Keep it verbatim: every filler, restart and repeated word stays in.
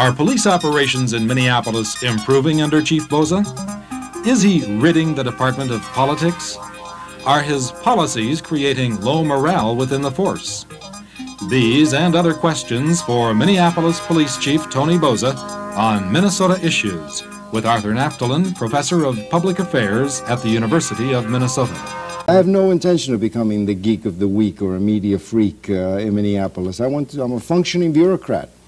Are police operations in Minneapolis improving under Chief Bouza? Is he ridding the Department of Politics? Are his policies creating low morale within the force? These and other questions for Minneapolis Police Chief Tony Bouza on Minnesota Issues with Arthur Naphtalin, Professor of Public Affairs at the University of Minnesota. I have no intention of becoming the geek of the week or a media freak uh, in Minneapolis. I want to, I'm a functioning bureaucrat.